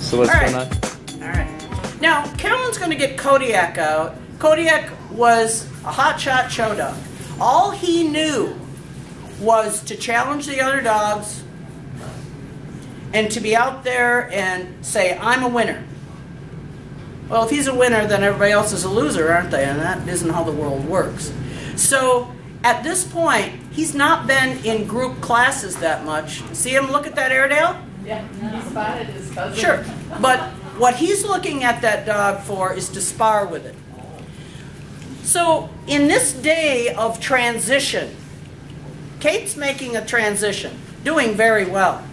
So what's going on? All right. Now, Carolyn's going to get Kodiak out. Kodiak was a hotshot show dog. All he knew was to challenge the other dogs and to be out there and say, I'm a winner. Well, if he's a winner, then everybody else is a loser, aren't they? And that isn't how the world works. So at this point, he's not been in group classes that much. See him look at that Airedale? Yeah, he spotted his cousin. Sure, but what he's looking at that dog for is to spar with it. So in this day of transition, Kate's making a transition, doing very well.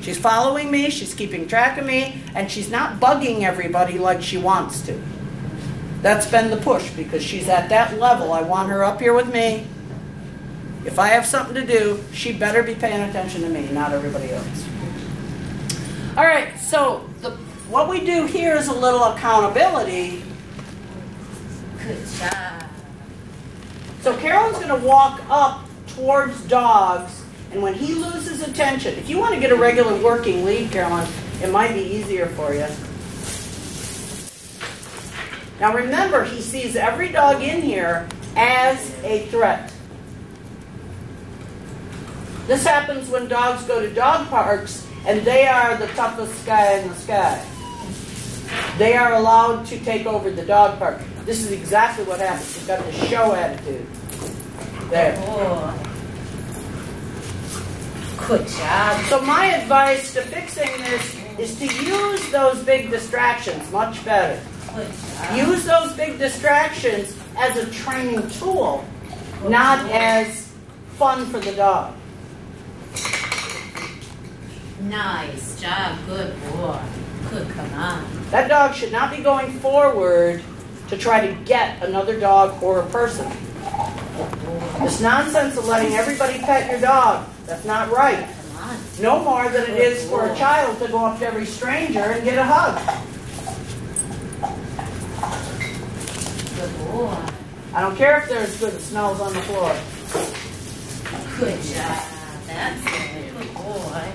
She's following me, she's keeping track of me, and she's not bugging everybody like she wants to. That's been the push, because she's at that level. I want her up here with me. If I have something to do, she better be paying attention to me, not everybody else. All right, so what we do here is a little accountability. Good job. So Carolyn's going to walk up towards dogs, and when he loses attention, if you want to get a regular working lead, Carolyn, it might be easier for you. Now remember, he sees every dog in here as a threat. This happens when dogs go to dog parks, and they are the toughest guy in the sky. They are allowed to take over the dog park. This is exactly what happens. He's got the show attitude. There. Oh. Good job. So my advice to fixing this is to use those big distractions much better. Use those big distractions as a training tool, not as fun for the dog. Nice job. Good boy. Good, come on. That dog should not be going forward to try to get another dog or a person. This nonsense of letting everybody pet your dog, that's not right. No more than it is for a child to go up to every stranger and get a hug. Good boy. I don't care if there's good smells on the floor. Good job. That's it. Good boy.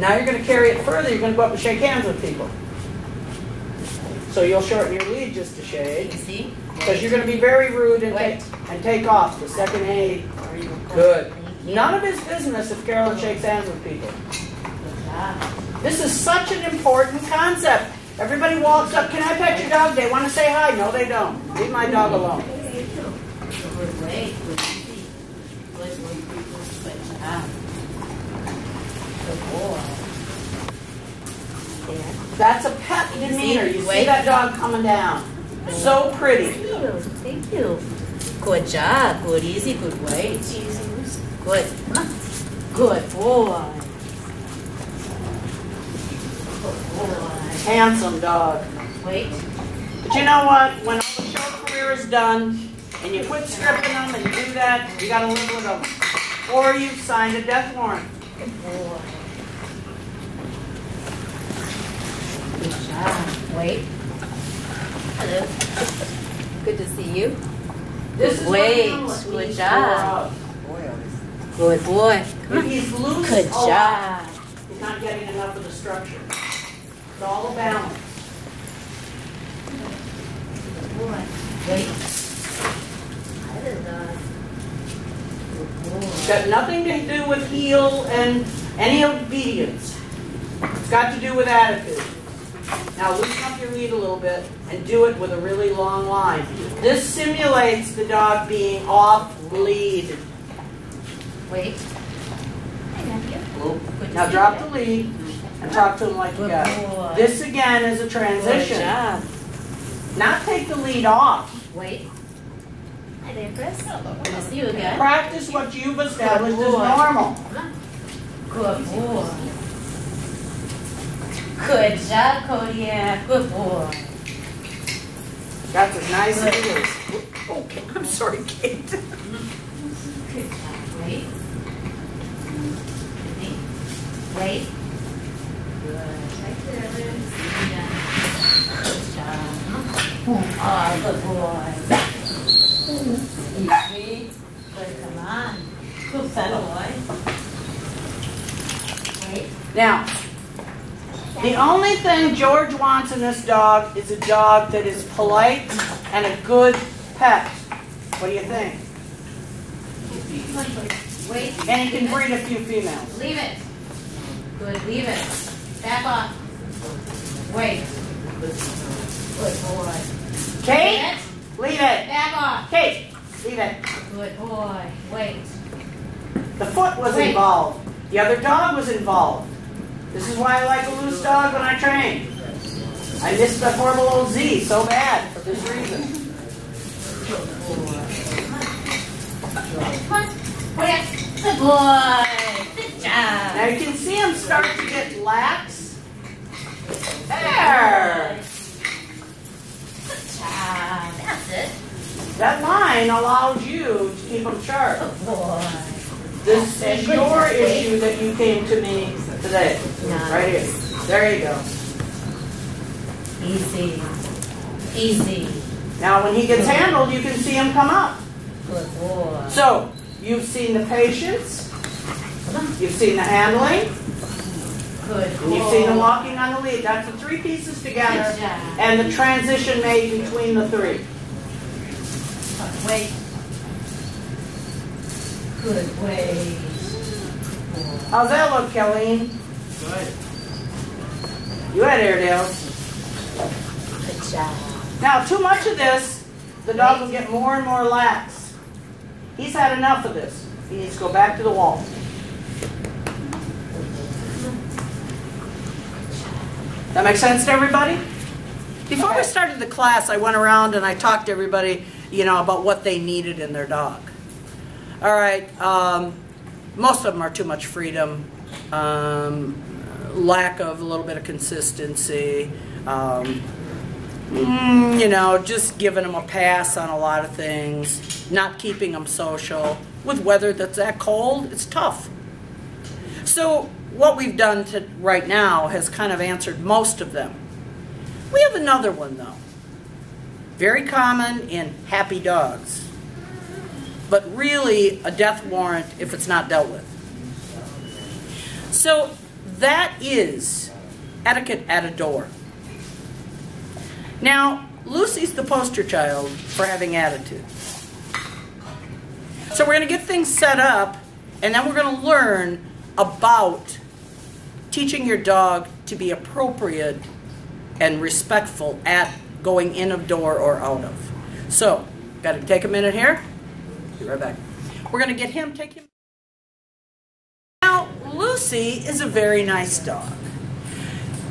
Now you're going to carry it further. You're going to go up and shake hands with people. So you'll shorten your lead just a shade. You see? Because you're going to be very rude and take off the second aid. Good. None of his business if Carolyn shakes hands with people. This is such an important concept. Everybody walks up. Can I pet your dog? They want to say hi. No, they don't. Leave my dog alone. That's a pet demeanor. You see that dog coming down. So pretty. Thank you. Good job. Good, easy, good way. Good. Good boy. Handsome dog. Wait. But you know what? When all the show career is done, and you quit stripping them and you do that, you got to live with them. Or you've signed a death warrant. Good boy. Good job. Wait. Hello. Good to see you. This wait. Good job. Good boy. He's loose. Good job. He's not getting enough of the structure. It's all a balance. Good boy. Wait. I don't know. It's got nothing to do with heel and any obedience. It's got to do with attitude. Now loosen up your lead a little bit and do it with a really long line. This simulates the dog being off lead. Wait. Now drop the lead and talk to him like you got it. This again is a transition. Not take the lead off. Wait. Practice what you've established as normal. Good boy. Good job, Kodiak. Good boy. That's a nice little. Okay, I'm sorry, Kate. Good job, wait. Wait. Good. Right there, Evelyn. Good job. Oh, good boy. Easy. Good, come on. Good boy. Wait. Now, the only thing George wants in this dog is a dog that is polite and a good pet. What do you think? Wait. And he can breed a few females. Leave it. Good, leave it. Back off. Wait. Good boy. Kate, leave it. Back off. Kate, leave it. Good boy. Wait. The foot was involved. The other dog was involved. This is why I like a loose dog when I train. I miss the horrible old Z so bad for this reason. Good boy. Good job. Now you can see him start to get lax. There. Good job. That's it. That line allows you to keep him sharp. Good boy. This is your issue that you came to me today. Nice. Right here. There you go. Easy. Easy. Now when he gets handled, you can see him come up. Good boy. So, you've seen the patience. You've seen the handling. Good boy. You've seen the walking on the lead. That's the three pieces together. And the transition made between the three. Wait. Good way. How's that look, Kelly? Good. You had Airedale. Good job. Now, too much of this, the dog will get more and more lax. He's had enough of this. He needs to go back to the wall. That makes sense to everybody? Before we started the class, I went around and I talked to everybody, you know, about what they needed in their dog. All right, most of them are too much freedom, lack of a little bit of consistency, you know, just giving them a pass on a lot of things, not keeping them social. With weather that's that cold, it's tough. So what we've done right now has kind of answered most of them. We have another one, though. Very common in happy dogs, but really a death warrant if it's not dealt with. So that is etiquette at a door. Now, Lucy's the poster child for having attitude. So we're going to get things set up, and then we're going to learn about teaching your dog to be appropriate and respectful at going in of door or out of. So, got to take a minute here. Be right back. We're going to get him, take him. Now, Lucy is a very nice dog.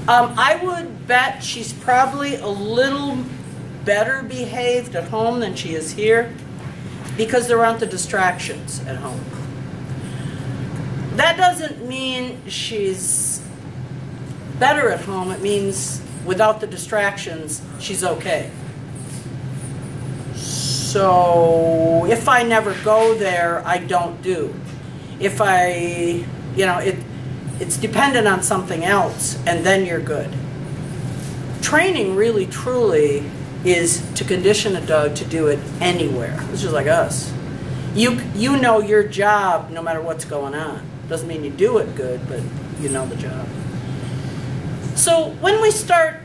I would bet she's probably a little better behaved at home than she is here because there aren't the distractions at home. That doesn't mean she's better at home. It means without the distractions, she's okay. So if I never go there, I don't do. If I, you know, it's dependent on something else, and then you're good. Training really, truly is to condition a dog to do it anywhere. It's just like us. You know your job no matter what's going on. Doesn't mean you do it good, but you know the job. So when we start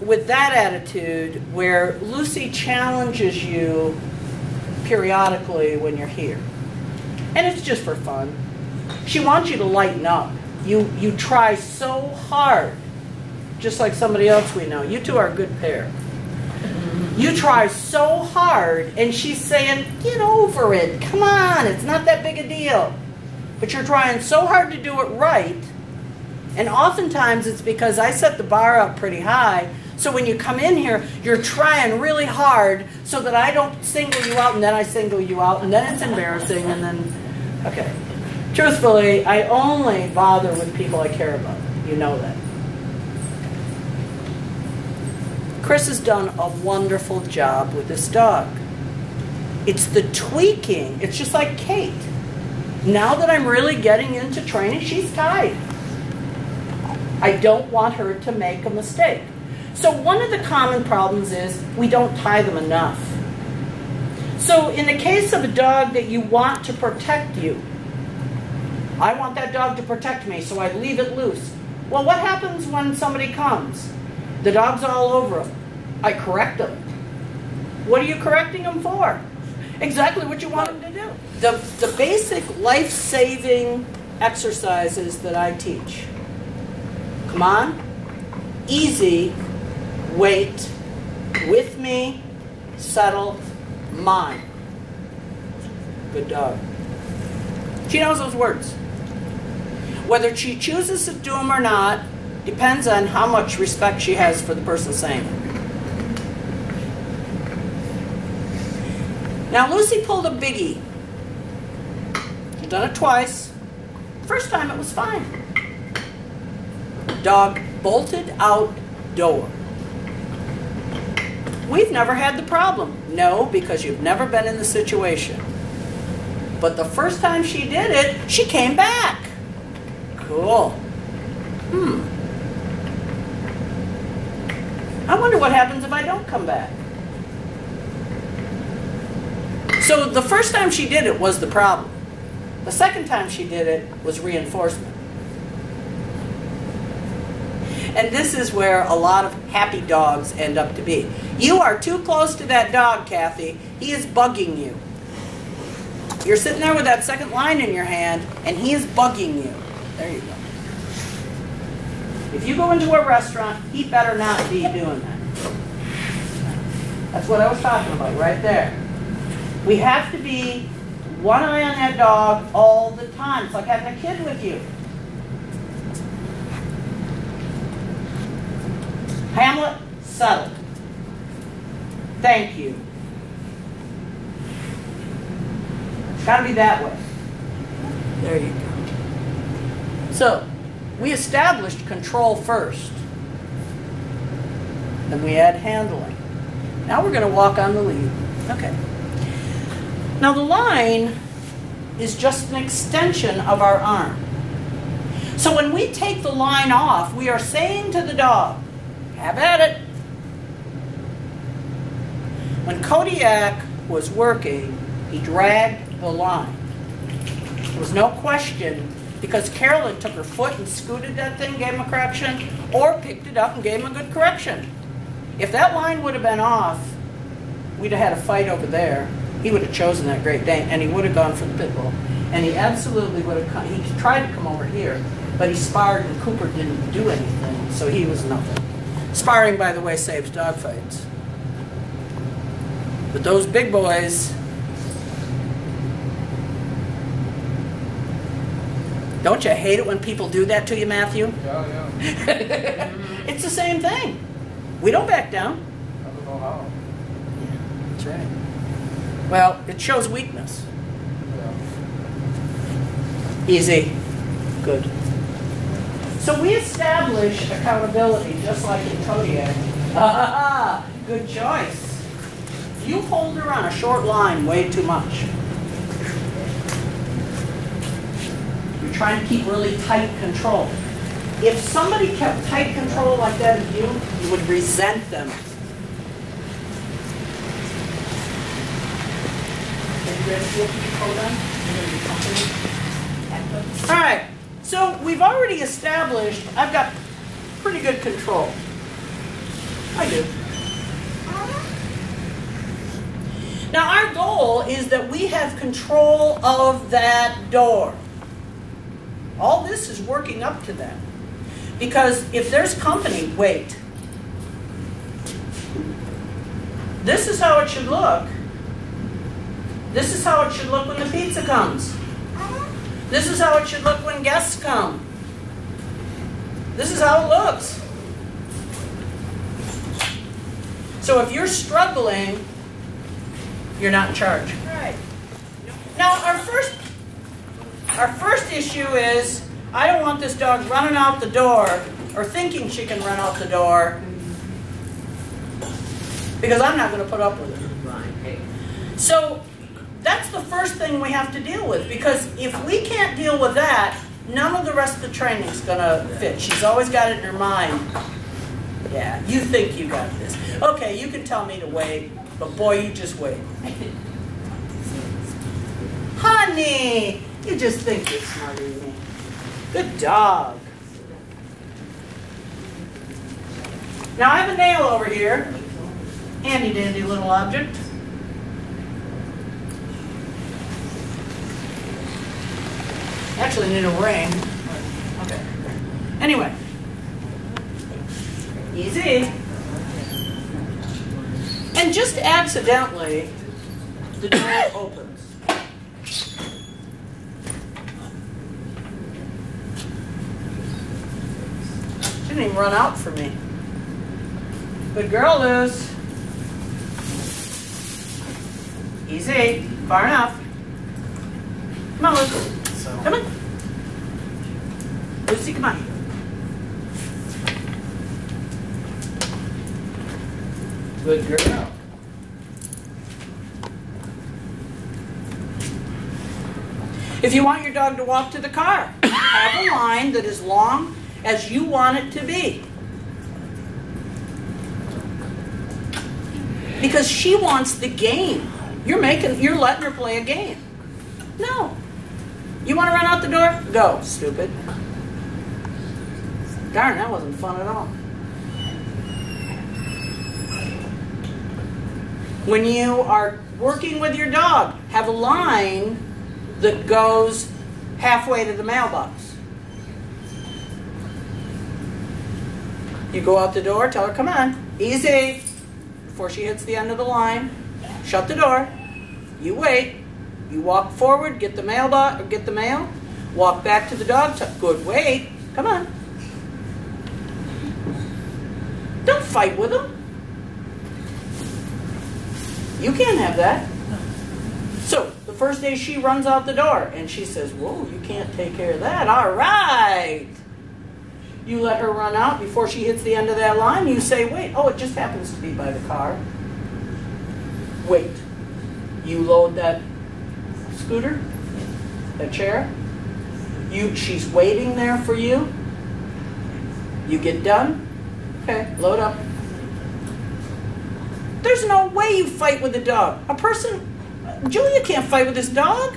with that attitude where Lucy challenges you periodically when you're here, and it's just for fun, she wants you to lighten up. You try so hard, just like somebody else we know. You two are a good pair. You try so hard, and she's saying, get over it. Come on, it's not that big a deal. But you're trying so hard to do it right, and oftentimes it's because I set the bar up pretty high, so when you come in here, you're trying really hard so that I don't single you out, and then I single you out, and then it's embarrassing, and then, okay. Truthfully, I only bother with people I care about. You know that. Chris has done a wonderful job with this dog. It's the tweaking. It's just like Kate. Now that I'm really getting into training, she's tied. I don't want her to make a mistake. So one of the common problems is we don't tie them enough. So in the case of a dog that you want to protect you, I want that dog to protect me, so I leave it loose. Well, what happens when somebody comes? The dog's all over him. I correct him. What are you correcting him for? Exactly what you want him to do. The basic life-saving exercises that I teach. Come on. Easy. Wait. With me. Settle. Mine. Good dog. She knows those words. Whether she chooses to do them or not depends on how much respect she has for the person saying it. Now Lucy pulled a biggie. She's done it twice. First time it was fine. Dog bolted out door. We've never had the problem. No, because you've never been in the situation. But the first time she did it, she came back. Cool. I wonder what happens if I don't come back. So the first time she did it was the problem. The second time she did it was reinforcement. And this is where a lot of happy dogs end up to be. You are too close to that dog, Kathy. He is bugging you. You're sitting there with that second line in your hand, and he is bugging you. There you go. If you go into a restaurant, he better not be doing that. That's what I was talking about right there. We have to be one eye on that dog all the time. It's like having a kid with you. Hamlet, settle. Thank you. It's got to be that way. There you go. So, we established control first. Then we add handling. Now we're going to walk on the lead. Okay. Now the line is just an extension of our arm. So when we take the line off, we are saying to the dog, have at it. When Kodiak was working, he dragged the line. There was no question, because Carolyn took her foot and scooted that thing, gave him a correction, or picked it up and gave him a good correction. If that line would have been off, we'd have had a fight over there. He would have chosen that Great Dane, and he would have gone for the pit bull. And he absolutely would have come. He tried to come over here, but he sparred, and Cooper didn't do anything, so he was nothing. Sparring, by the way, saves dog fights. But those big boys, don't you hate it when people do that to you, Matthew? Yeah. It's the same thing. We don't back down. I don't know how. Yeah, that's right. Well, it shows weakness. Yeah. Easy. Good. So we establish accountability just like in Kodiak. Ah, good choice. You hold her on a short line way too much. Trying to keep really tight control. If somebody kept tight control like that of you, you would resent them. All right, so we've already established I've got pretty good control. I do. Now our goal is that we have control of that door. All this is working up to them. Because if there's company, wait. This is how it should look. This is how it should look when the pizza comes. This is how it should look when guests come. This is how it looks. So if you're struggling, you're not in charge. Right. Now, our first issue is, I don't want this dog running out the door or thinking she can run out the door because I'm not going to put up with it. So that's the first first thing we have to deal with, because if we can't deal with that, none of the rest of the training's gonna fit. She's always got it in her mind. Yeah, you think you got this. Okay, you can tell me to wait, but boy, you just wait. Honey, you just think you're smarter than me. Good dog. Now I have a nail over here. Handy dandy little object. Actually need a ring. Okay. Anyway. Easy. And just accidentally, the door opens. She didn't even run out for me. Good girl, Luz. Easy. Far enough. Come on, Luz. Come on. Lucy, come on. Good girl. If you want your dog to walk to the car, have a line that is long as you want it to be. Because she wants the game. You're letting her play a game. No. You want to run out the door? Go, stupid. Darn, that wasn't fun at all. When you are working with your dog, have a line that goes halfway to the mailbox. You go out the door, tell her, come on, easy. Before she hits the end of the line, shut the door, you wait. You walk forward, get the mailbox, or get the mail, walk back to the dog, good, wait, come on. Don't fight with them. You can't have that. So, the first day she runs out the door and she says, whoa, you can't take care of that, all right. You let her run out before she hits the end of that line, you say, wait, oh, it just happens to be by the car. Wait, you load that scooter, the chair. She's waiting there for you. You get done. Okay, load up. There's no way you fight with a dog. A person, Julia can't fight with this dog.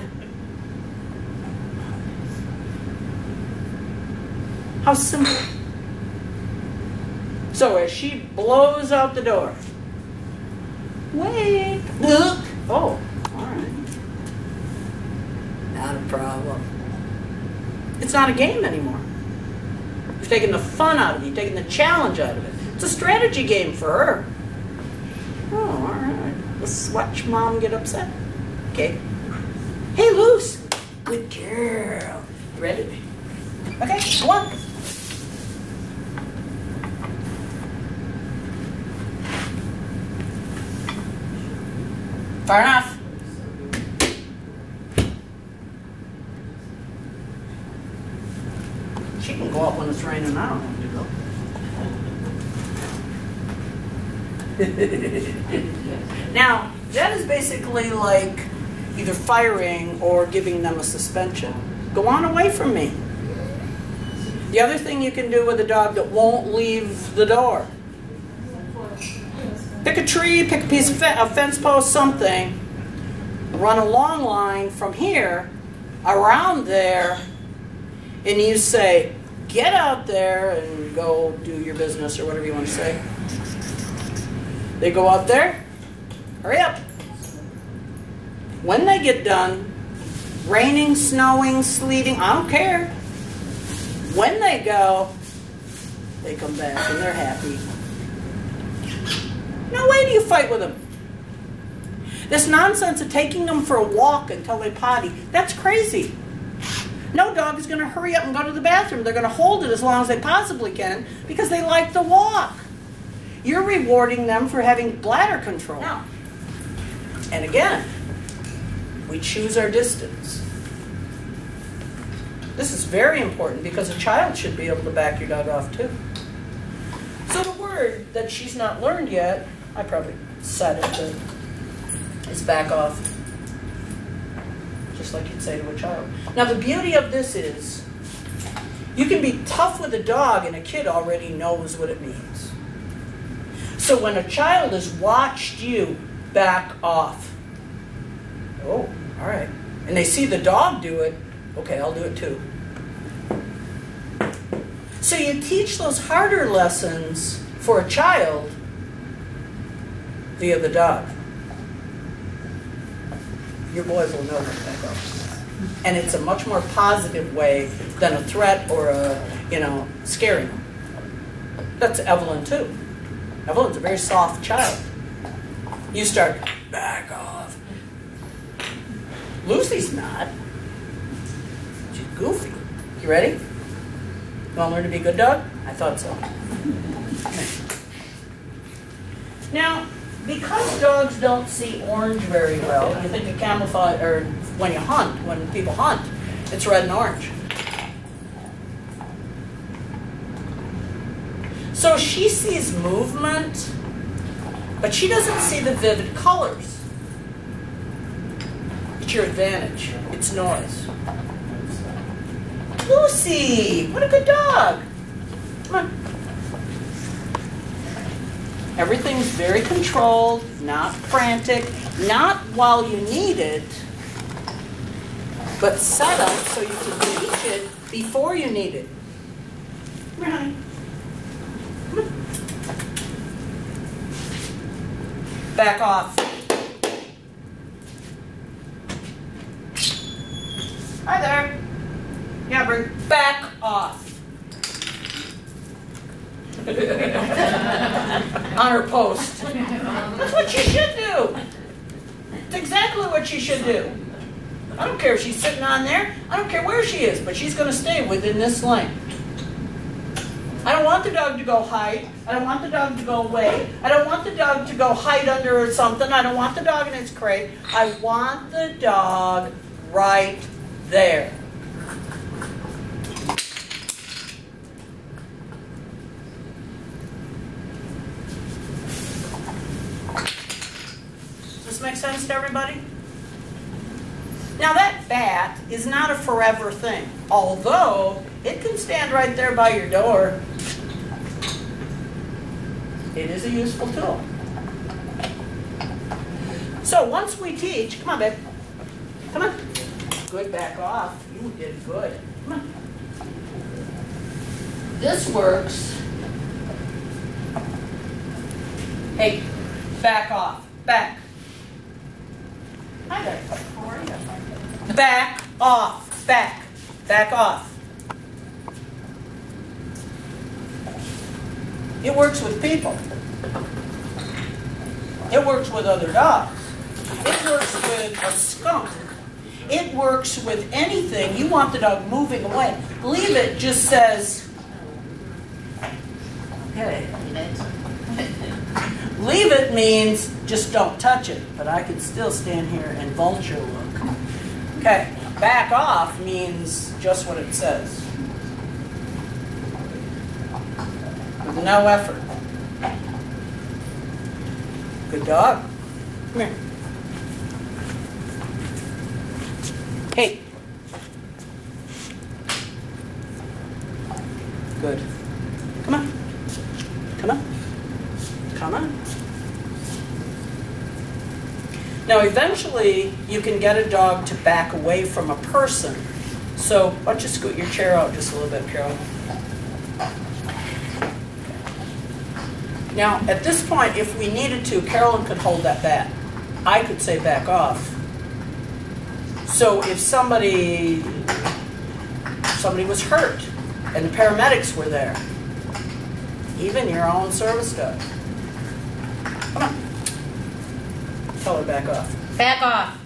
How simple. So as she blows out the door, wait, look, oh. Not a problem. It's not a game anymore. You've taken the fun out of it. You've taken the challenge out of it. It's a strategy game for her. Oh, all right. Let's watch Mom get upset. Okay. Hey, Luce. Good girl. Ready? Okay, go on. Far enough. She can go up when it's raining. I don't have to go. Now, that is basically like either firing or giving them a suspension. Go on away from me. The other thing you can do with a dog that won't leave the door. Pick a tree, pick a piece of a fence post, something. Run a long line from here around there, and you say, get out there and go do your business or whatever you want to say. They go out there, hurry up. When they get done, raining, snowing, sleeting, I don't care. When they go, they come back and they're happy. No way do you fight with them. This nonsense of taking them for a walk until they potty, that's crazy. No dog is going to hurry up and go to the bathroom. They're going to hold it as long as they possibly can because they like the walk. You're rewarding them for having bladder control. No. And again, we choose our distance. This is very important because a child should be able to back your dog off too. So the word that she's not learned yet, I probably said it, but is back off. just like you'd say to a child. Now the beauty of this is, you can be tough with a dog and a kid already knows what it means. So when a child has watched you back off, oh, all right, and they see the dog do it, okay, I'll do it too. So you teach those harder lessons for a child via the dog. Your boys will know when that goes. And it's a much more positive way than a threat or a, you know, scaring them. That's Evelyn too. Evelyn's a very soft child. You start, back off. Lucy's not. She's goofy. You ready? You want to learn to be a good dog? I thought so. Now, because dogs don't see orange very well, you think of camouflage, or when you hunt, when people hunt, it's red and orange. So she sees movement, but she doesn't see the vivid colors. It's your advantage. It's noise. Lucy, what a good dog. Come on. Everything's very controlled, not frantic, not while you need it, but set up so you can reach it before you need it. Right. Back off. Hi there. Yeah, bring back off. On her post. That's what she should do. It's exactly what she should do. I don't care if she's sitting on there. I don't care where she is, but she's going to stay within this lane. I don't want the dog to go hide. I don't want the dog to go away. I don't want the dog to go hide under or something. I don't want the dog in its crate. I want the dog right there. Make sense to everybody? Now that bat is not a forever thing, although it can stand right there by your door. It is a useful tool. So once we teach, come on babe, come on, good back off, you did good, come on. This works, hey, back off, back. Hi there. How are you? Back off. Back. Back off. It works with people. It works with other dogs. It works with a skunk. It works with anything. You want the dog moving away. Leave it just says, okay. Leave it means just don't touch it, but I can still stand here and vulture look. Okay, back off means just what it says. With no effort. Good dog. Come here. Hey. Good. Come on. Come on. Come on. Now eventually you can get a dog to back away from a person. So why don't you scoot your chair out just a little bit, Carolyn. Now at this point, if we needed to, Carolyn could hold that bat. I could say back off. So if somebody was hurt and the paramedics were there, even your own service dog. Come on. Tell her back off. Back off.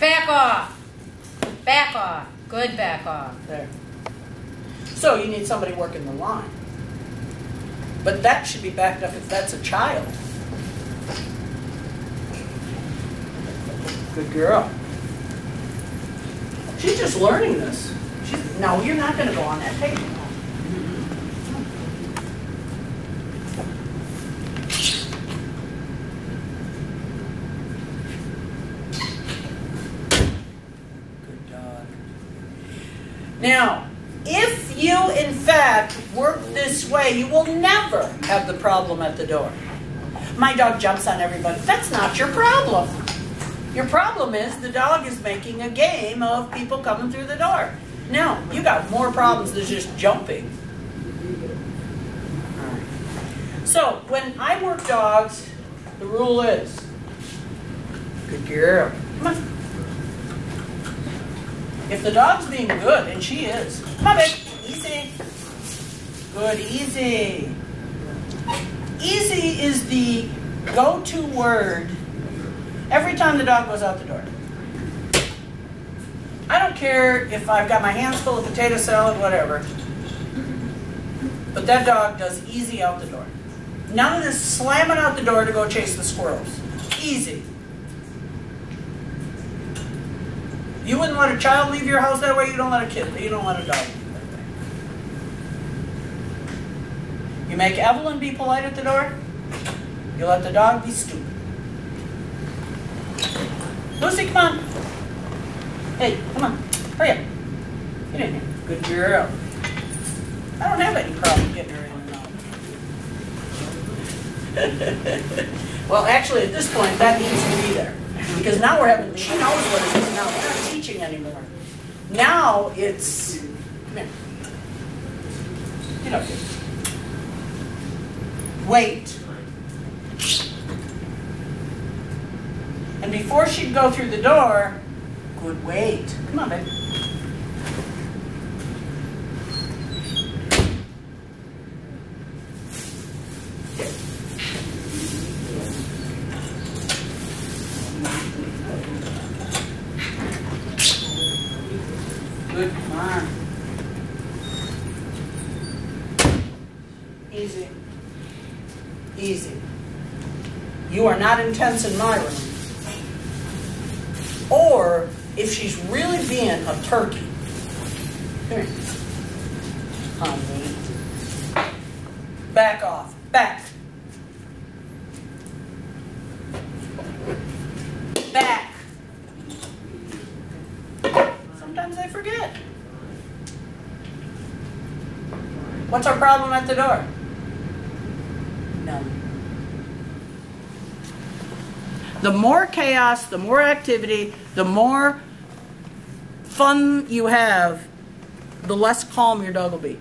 Back off. Back off. Good back off. There. So you need somebody working the line. But that should be backed up if that's a child. Good girl. She's just learning this. She's, no, you're not going to go on that page. Now, if you, in fact, work this way, you will never have the problem at the door. My dog jumps on everybody. That's not your problem. Your problem is the dog is making a game of people coming through the door. No, you got more problems than just jumping. So, when I work dogs, the rule is, good girl, come on. If the dog's being good, and she is, come on, babe, easy. Good, easy. Easy is the go-to word every time the dog goes out the door. I don't care if I've got my hands full of potato salad, whatever, but that dog does easy out the door. None of this slamming out the door to go chase the squirrels. Easy. You wouldn't let a child leave your house that way, you don't let a kid, you don't let a dog leave that way. You make Evelyn be polite at the door, you let the dog be stupid. Lucy, come on. Hey, come on. Hurry up. Get in here. Good girl. I don't have any problem getting her in and out. Well, actually, at this point, that needs to be there. Because now we're having, she knows what it is now. We're not teaching anymore. Now it's, come here. Get up here. Wait. And before she'd go through the door, good wait. Come on, babe. Good, come on. Easy. Easy. You are not intense in my room. Or if she's really being a turkey. Come here. Honey. Back off. Back. Back. Sometimes I forget. What's our problem at the door? None. The more chaos, the more activity, the more fun you have, the less calm your dog will be.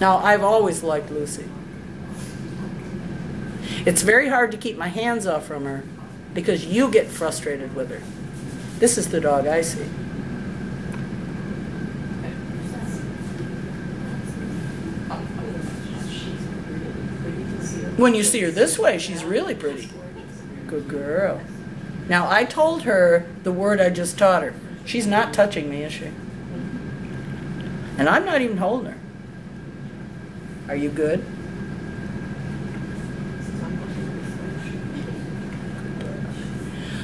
Now, I've always liked Lucy. It's very hard to keep my hands off from her because you get frustrated with her. This is the dog I see. When you see her this way, she's really pretty. Good girl. Now, I told her the word I just taught her. She's not touching me, is she? And I'm not even holding her. Are you good?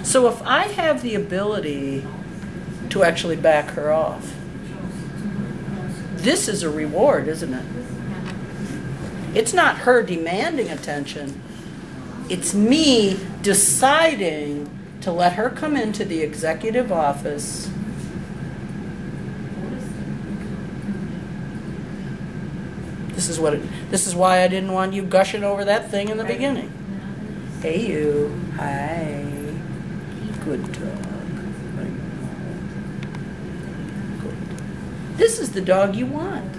So if I have the ability to actually back her off, this is a reward, isn't it? It's not her demanding attention. It's me deciding to let her come into the executive office this is why I didn't want you gushing over that thing in the beginning. Hey you, hi, good dog. Good. This is the dog you want.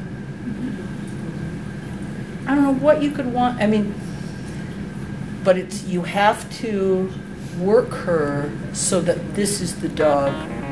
I don't know what you could want, I mean, but it's, you have to work her so that this is the dog